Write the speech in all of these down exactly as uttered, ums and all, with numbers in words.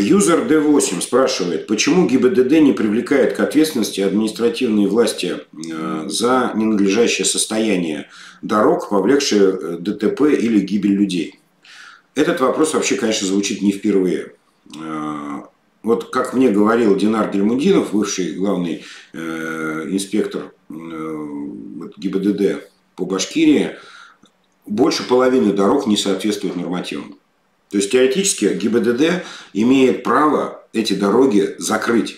Юзер Д восемь спрашивает, почему ГИБДД не привлекает к ответственности административные власти за ненадлежащее состояние дорог, повлекшее ДТП или гибель людей? Этот вопрос вообще, конечно, звучит не впервые. Вот как мне говорил Динар Гильмутдинов, бывший главный инспектор ГИБДД по Башкирии, больше половины дорог не соответствует нормативам. То есть теоретически ГИБДД имеет право эти дороги закрыть.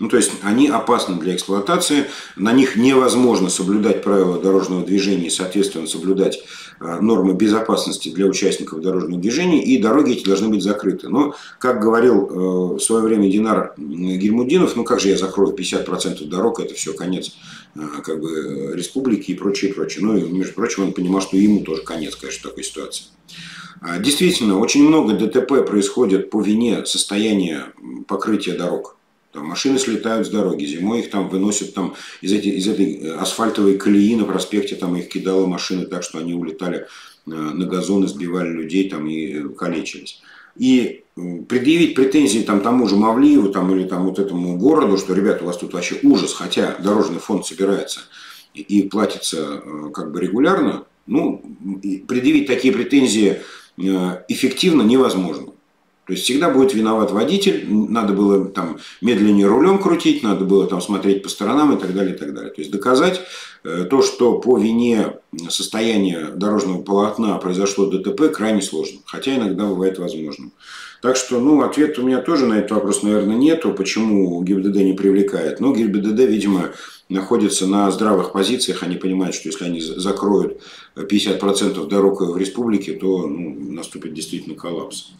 Ну, то есть они опасны для эксплуатации, на них невозможно соблюдать правила дорожного движения и, соответственно, соблюдать нормы безопасности для участников дорожного движения, и дороги эти должны быть закрыты. Но, как говорил в свое время Динар Гильмутдинов, ну как же я закрою пятьдесят процентов дорог, это все конец как бы республики и прочее, прочее. Ну, и, между прочим, он понимал, что ему тоже конец, конечно, такой ситуации. Действительно, очень много ДТП происходит по вине состояния покрытия дорог. Там машины слетают с дороги, зимой их там выносят там, из, эти, из этой асфальтовой колеи на проспекте, там их кидала машины так, что они улетали на газоны, сбивали людей там, и калечились. И предъявить претензии там, тому же Мавлиеву там, или там, вот этому городу, что, ребята, у вас тут вообще ужас, хотя дорожный фонд собирается и, и платится как бы регулярно, ну, предъявить такие претензии эффективно невозможно. То есть всегда будет виноват водитель, надо было там медленнее рулем крутить, надо было там смотреть по сторонам и так далее, и так далее. То есть доказать то, что по вине состояния дорожного полотна произошло ДТП, крайне сложно, хотя иногда бывает возможным. Так что, ну, ответ у меня тоже на этот вопрос, наверное, нету, почему ГИБДД не привлекает. Но ГИБДД, видимо, находится на здравых позициях, они понимают, что если они закроют пятьдесят процентов дорог в республике, то ну, наступит действительно коллапс.